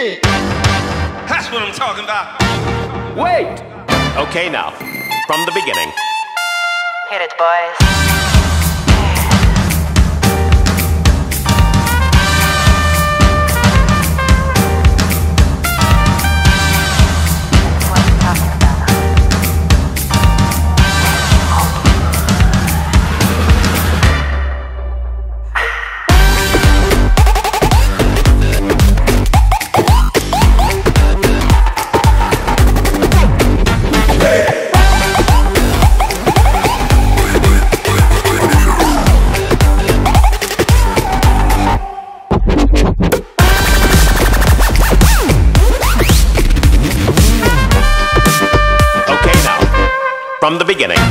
shit. That's what I'm talking about. Wait. Okay, now, from the beginning. Hit it, boys. From the beginning.